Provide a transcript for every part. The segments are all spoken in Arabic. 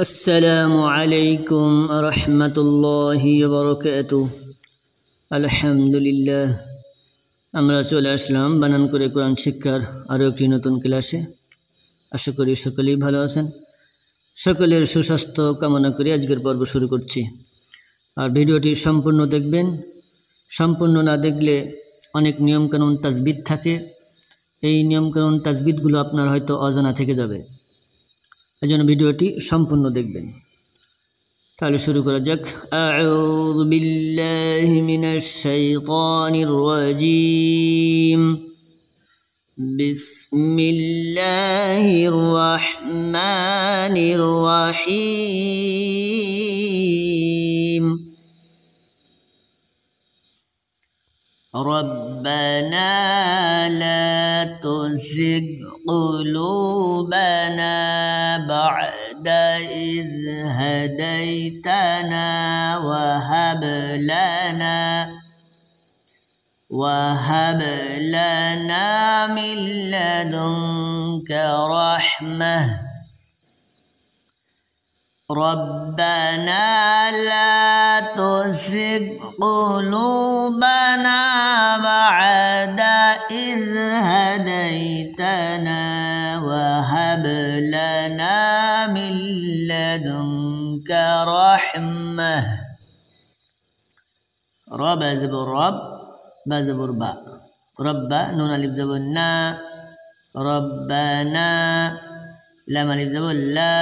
السلام عليكم ورحمة الله وبركاته الحمد لله আমরা চলে আসলাম বানান করে কোরআন শিক্ষার আরো একটি নতুন ক্লাসে আশা করি সকলেই ভালো আছেন সকলের সুস্বাস্থ্য কামনা করে আজকের পর্ব শুরু করছি আর ভিডিওটি সম্পূর্ণ দেখবেন সম্পূর্ণ না দেখলে অনেক নিয়ম কানুন তাসবিদ থাকে এই নিয়ম কানুন তাসবিদগুলো আপনার হয়তো অজানা থেকে যাবে أجن فيديوتي شامبون دكبن تعالوا شروع كرجك أعوذ بالله من الشيطان الرجيم بسم الله الرحمن الرحيم ربنا لا تزغ قلوبنا بعد إذ هديتنا وهب لنا من لدنك رحمة ربنا لا تزغ قلوبنا بعد إذ هديتنا وهب لنا من لدنك رحمة رب زبر رب بزبر با رب نون ألف زبر نا ربنا لام ألف زبر لا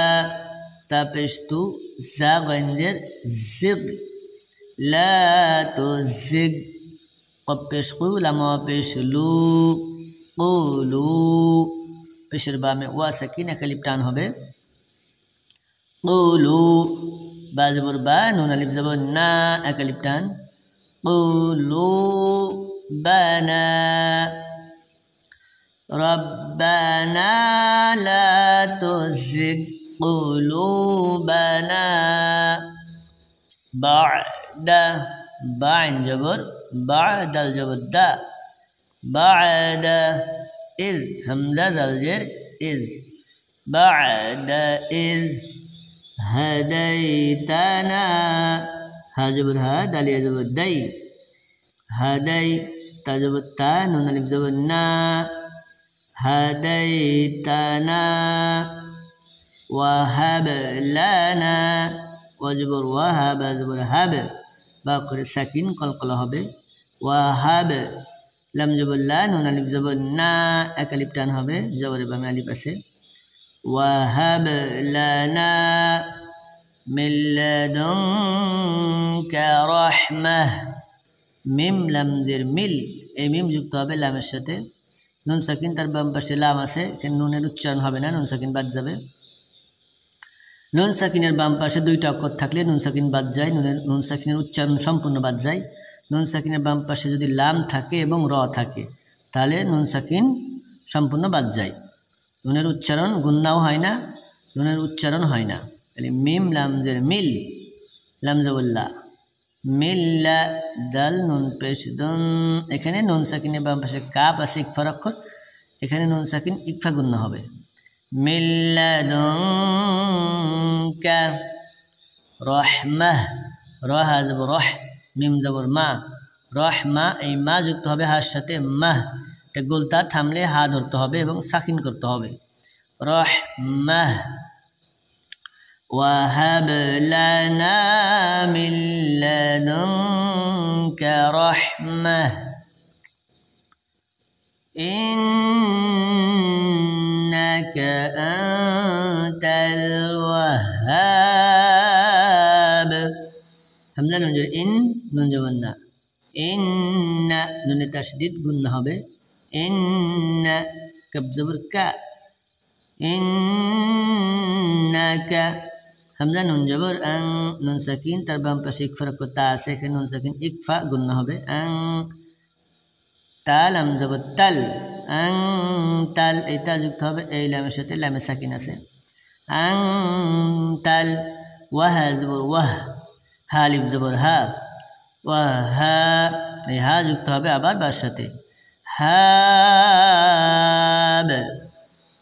تابشتو زغنجر زغ لا تزغ قبشقو لما بشلو قولو بشربا میں واسکی نکل ابتان ہو بے قولو با زبر با نون الف زبر نا اکل ابتان قولو بنا ربنا لا تزغ قلوبنا بعد باعن جبر بعد الجبر دا بعد إذ همزة الجر إذ بعد إذ هديتنا هجبر هاد الجبر داي هدي تجبر تا نون الف جبر نا هديتنا وهب لنا وجبر وهب جبر هب باقر ساكن قلقله هب وهب لم جبر لا نون الف جبر نا اكلف تان هب جبر بام الف আছে وهب لنا من لدنك رحمه ميم لم زير مل এই মিম যুক্ত হবে লামের সাথে নুন ساكن তার বাম পাশে লাম আছে কেন নুনের উচ্চারণ হবে না নুন ساكن বাদ যাবে নুন সাকিনের বাম পাশে দুইটা অক্ষর থাকলে নুন সাকিন বাদ যায় নুন সাকিনের উচ্চারণ সম্পূর্ণ বাদ যায় নুন সাকিনের বাম পাশে যদি লাম থাকে এবং র থাকে তাহলে নুন সাকিন সম্পূর্ণ বাদ যায় নুনের উচ্চারণ গুণনাও হয় না নুনের উচ্চারণ হয় না তাহলে মিম লাম জের মিল লাম জবল্লা মিল্লা দাল নুন পেশ দুন এখানে নুন সাকিনের বাম পাশে কাপ আছে ইকফার অক্ষর এখানে নুন সাকিন ইকফা গুণনা হবে من لدنك رحمة را هذا برح ميم زبر ما رحمة أي ما جت هبه هالشتى ما تقول تات حملة هادور تهبه بون ساكن كرت هبه رحمة وهب لنا من لدنك رحمة إنك أنت الوهاب همزة نونجر إن نونجر ونا إن نون تشديد قلنا به إن كبزبر كا إنك همزة نونجر أن نون ساكن تربام بشيك فرق تاسك نون ساكن إكفا قلنا به أن تالم زبر تل أنتل إتا جبت هبه أي لام شتى لام ساكنة سه أنتل وها زبر وها هالب زبر ها وها أي ها جبت هبه أبار باشتى هاب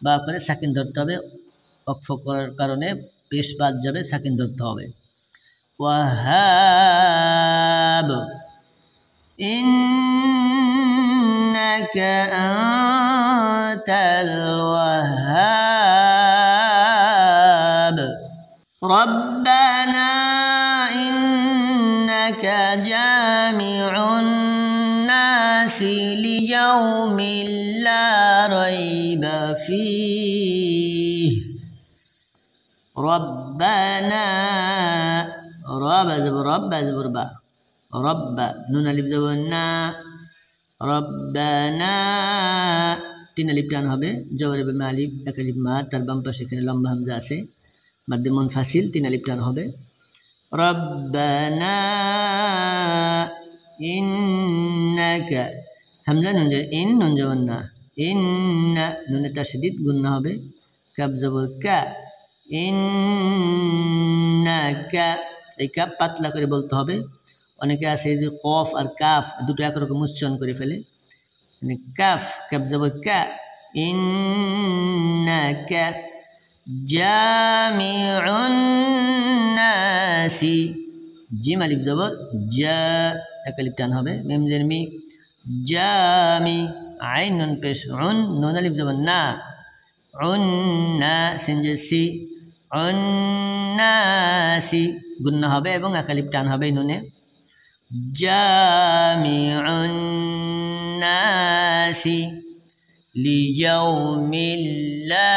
باكره ساكن درت هبه أكفو كارونه पेश बाद जाबे साकिन धरते होबे वहाब इन्नका अंतल वहाब रब्बना इन्नका जामिउन ليوم لا ريب فيه ربنا رب نون الف زبرنا ربنا تين الف টান হবে জবর বে আলিফ এক আলিফ মা তার বাম পাশে এখানে লম্বা হামজা আছে মাধ্যম মুনফাসিল তিন আলিফ টান হবে ربنا إنك همزة نونجر إن نونجونا إن نون تشديد قلنا به كاب زبر كا إنك أي كاب باتلا كري بولته به أنك أسيد قاف أو كاف دوتو يا كروك مسجون كري فيلي يعني كاف كاب زبر كا إنك جامع الناس جيم ألف زبر جا أكلب تان هبه ميم زرمي جامي عين نون بيش عن نون ألف زبر نا عنا سنجسي عناسي قلنا هبه بون أكلب تان هبه نونه جامي عناسي ليوم لا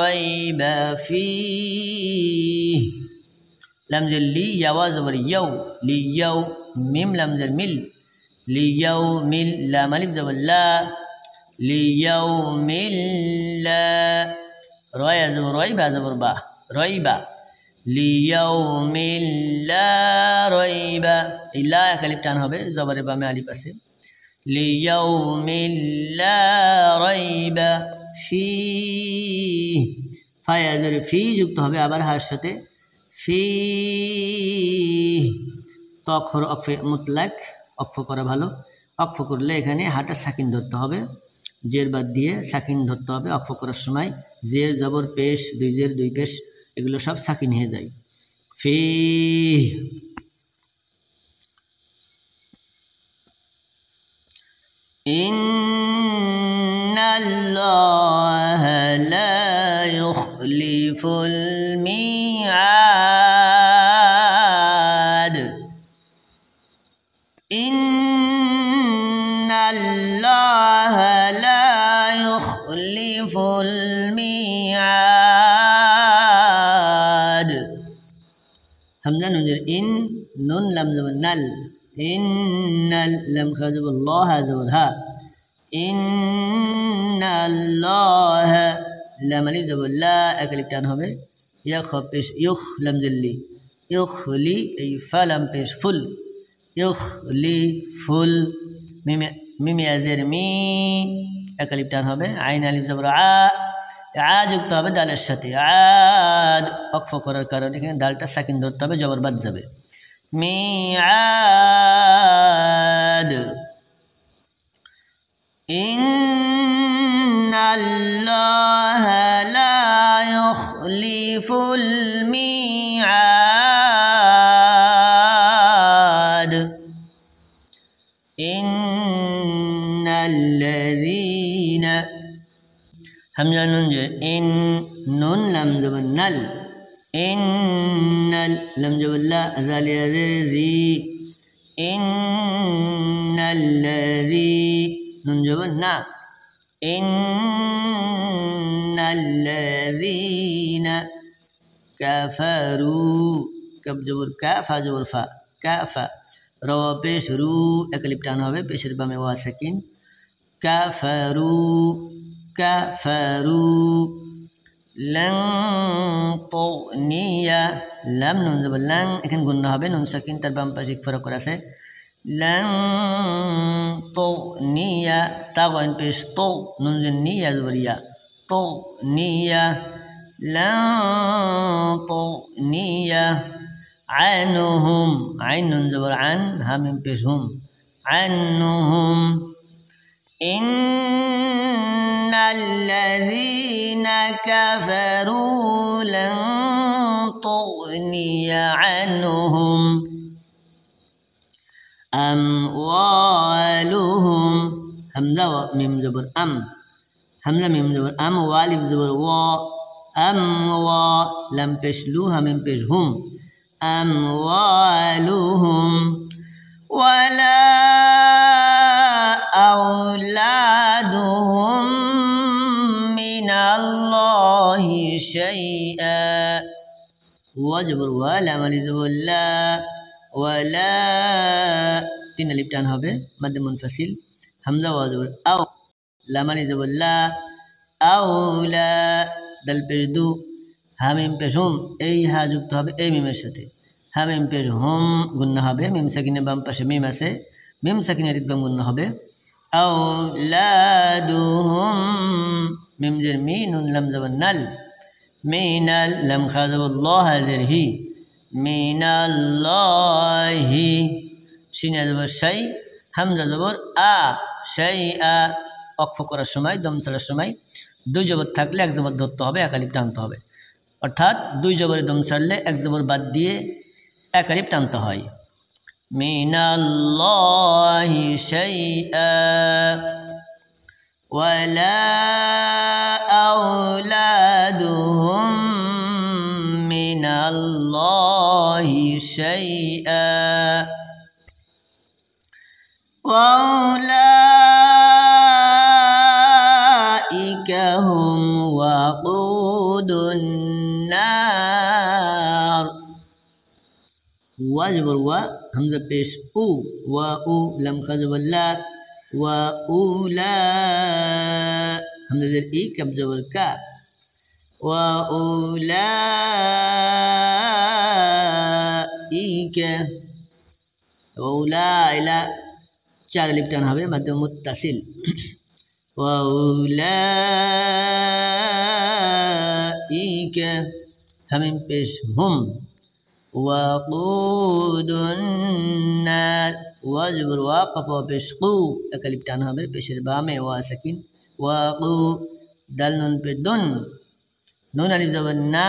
ريب فيه لمز لي يواز بر يو لي يو ميم لمز مل لي يو مل لا ملف زبر لا لي يو مل لا راي زبر راي با زبر با راي با لي يو مل لا راي با إلا كلمة تانها به زبر با مالي بس لي يو مل لا راي با في فيا زبر في جوته به أبار هاشته فيه تأخر أقف مطلق أقف كره بحاله أقف كرله إخانه هاتا ساكين دورته هبه زير باد ديه ساكين دورته هبه أقف كره شماي زير زبر پیش دوی زير دوی پیش এগুলো সব ساكين হয়ে যায় فيه إن الله لا يخلف الميعاد إن الله لا يخلف الميعاد همزة نونجر إن نون لم زبر نل إن لم خذب الله زبرها إن الله لم لي زبر لا أكلب تانه به يخبش يخ لم زلي يخلي أي فلم بيش فل يخلف ميم يا زير مي أكلب تان هبه عين ألف زبر عا عاجك تابه دال الشتي عاد أقف كرر كرر لكن دالتا ساكن دور تابه جبر بد زبه مي عاد إن الله لا يخلف الميعاد إن الذين همزة نونجر إن نون لم زبر نل إن لم زبر لا زال يزر ذي إن الذي نون زبر نا إن الذين كفروا كب زبر كافا زبر فا كافا رو پیش رو اکلیب ٹان ہوئے پیش ربا میں وا سکین کافرو کافرو لن تغنی لم نون زبر لن اکن گننا ہوئے نون سکین تر بام پاش ایک فرق کرا سے لن تغنی تاغن پیش تو نون زنی زبریا تغنی لن تغنی عنهم عين زبر عن هم بيشهم عنهم إن الذين كفروا لن تغني عنهم أموالهم. همزة ميم زبر أم، همزة ميم زبر أم، والب زبر و، أموا لم بشلوها من بشهم أموالهم ولا أولادهم من الله شيئا. وجبر ولا ملذ ولا ولا تين ألف تان هبه مد منفصل همزة وجبر أو لا ملذ ولا أولا دل پیردو همیم پیش هم ای ها جبت ها بی ای میم شده همیم پیش هم گنه ها بی میم سکینه بام پشه میم سه میم سکینه ریت بام گنه ها بی اولادهم میم جر مینون لم زبن نل مینال لم خاضب الله زر هی میناللهی شین زبر شی همزه زبر آ شی آ اقف کر شمای دم سر شمای দুই জবর থাকলে এক জবর ধরতে হবে এক আলিফ টানতে হবে অর্থাৎ দুই জবরে দম ছাড়লে এক জবর বাদ দিয়ে এক আলিফ টানতে হয় মিনাল্লাহি শাইআ ওয়ালা আওলাদুহুম মিনাল্লাহি শাইআ ওয়ালা هم وقود النار. وجبر و همزه پیش او و او لم قذب الله و اولا همزه در ای کب جبر کا و اولا ای که اولا الا چار لیپتان هاوه مد متصل وَأُولَئِكَ همین پیش هم وَقُودُ النَّارِ وَجْبُرْ وَاقَفَ وَبِشْقُو اکلیبتان ہمیں پیش ربا میں وَاسَكِن وَقُو دل نون پر دن نون علیب زبن نا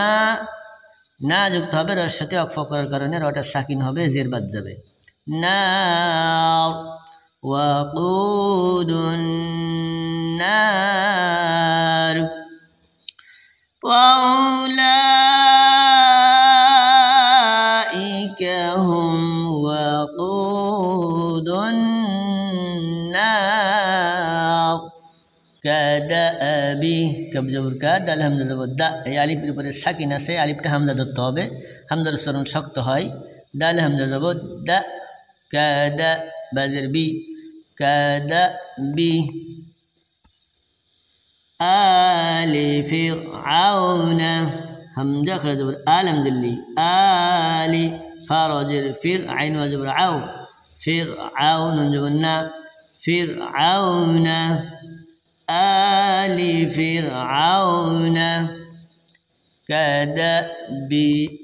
نا جگت ہمیں رشتے اقفا قرار کرنے روٹا ساکن ہمیں زیر بد زبے نار وَقُودُ النَّارِ وَأُولَئِكَ هُمْ وَقُودُ النَّارِ كَدَأْبِ كَبْ جَبْرُ كَدَ الْحَمْدَ لِلَّهِ يعني في البر الساكنة سي علي بتا حمزة التوبة حمزة السرون شقت هاي دال حمزة للّه د كَدَ بدر بي كَدَ بي آل فرعون همزة خرج جبر آلم ذلّي آل فرجر فرعين وجبر عو فرعون جبرنا فرعون آل فرعون كدأب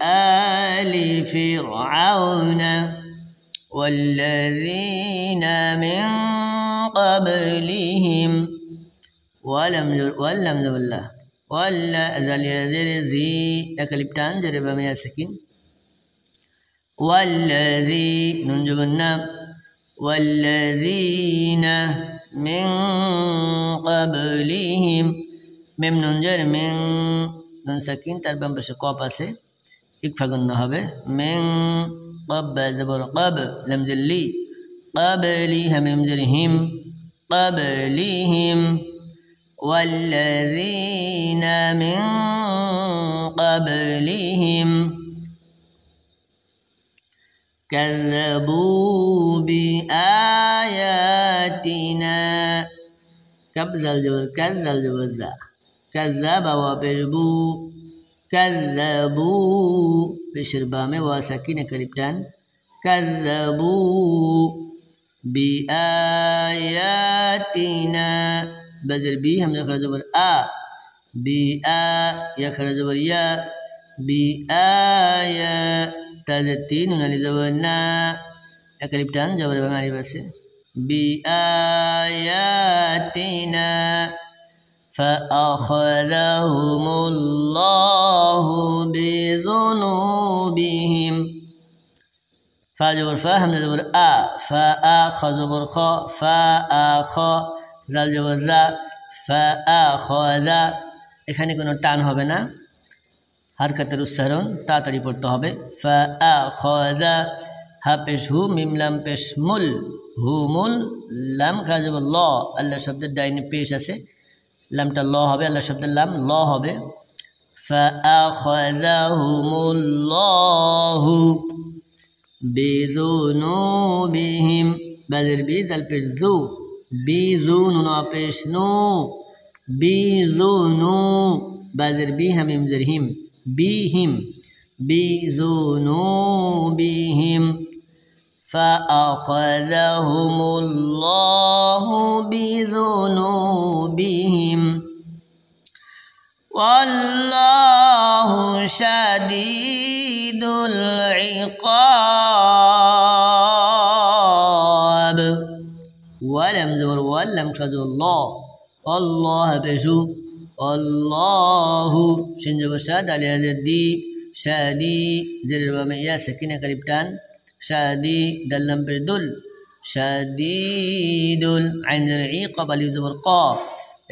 آل فرعون والذين من قبلهم ولم الله ولا ذل يذر ذي اكلبتان جرب ما سكن والذي ننجب النام والذين من قبلهم مم ننجر من نسكن تربم بشقا پاسه اكفغن نهبه من قبل زبر قبل لم ذلي قبلهم مم ذرهم قبلهم وَالَّذِينَ مِنْ قَبْلِهِمْ كَذَّبُوا بِآيَاتِنَا كَذَّبَ الْجَبَرَّ كَذَّبَ وَبِرْبُوا كَذَّبُوا بِشِرْبَامِ وَاسَكِنَ كَلِبْتَانِ كَذَّبُوا بِآيَاتِنَا بدر بی حمزہ خرج بر آ بی آ یا خرج بر یا بی آیا تازتی نون علی زبر نا اقلیب تان جبر بماری بسے بی آیاتنا فأخذهم الله بذنبهم بذنوبهم فا جبر فا حمزه جبر آ فا آ خا جبر خا فا آ خا زال جبر زا فا آ خا زا এখানে কোনো টান হবে না হারকাতের উচ্চারণ তাড়াতাড়ি পড়তে হবে ফা আ খা জা হা পেশ হু মিম লাম পেশ মুল হুমুল লাম খা জবর ল আল্লাহ শব্দের ডাইনে পেশ আছে লামটা ল হবে আল্লাহ শব্দের লাম ল হবে ফা আ খা জা হুমুল্লাহু بذنوبهم بدر بيزل بيزو بيزون وابشنو بيزونو بدر بهم يمزرهم بهم بذنوبهم فأخذهم الله بذنوبهم والله شديد العقاب ولم زور ولم كذو الله الله بشو الله شنج بشاد على الدي شادي زر وميا سكينة كريبتان شادي دلم بردل شديد عند العقاب اللي زور قاب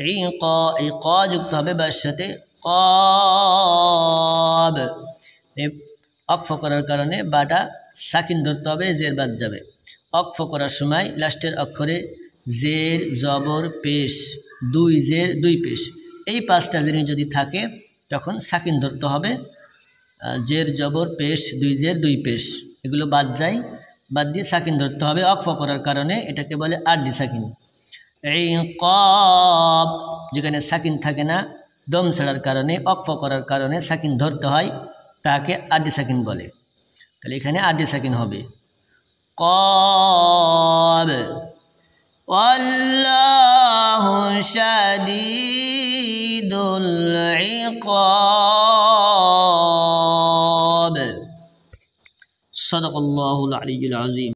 عقاب عقاب جكتها بشتى قاب অকফ করার কারণে বাটা সাকিন ধরতে হবে জের বাদ যাবে অকফ করার সময় লাস্টের অক্ষরে জের জবর পেশ দুই জের দুই পেশ এই পাঁচটা জিনিস যদি থাকে তখন সাকিন ধরতে হবে জের জবর পেশ দুই জের দুই পেশ এগুলো বাদ যায় বাদ দিয়ে সাকিন ধরতে হবে অকফ করার কারণে এটাকে বলে আরদি সাকিন ইনকাব যেখানে সাকিন থাকে না দম ছাড়ার কারণে অকফ করার কারণে সাকিন ধরতে হয় তাকে আদি সাকিন বলে তাহলে এখানে আদি সাকিন হবে ক্বাব আল্লাহু শাদীদুল ইকাব সাদাকাল্লাহুল আলিয়্যুল আযীম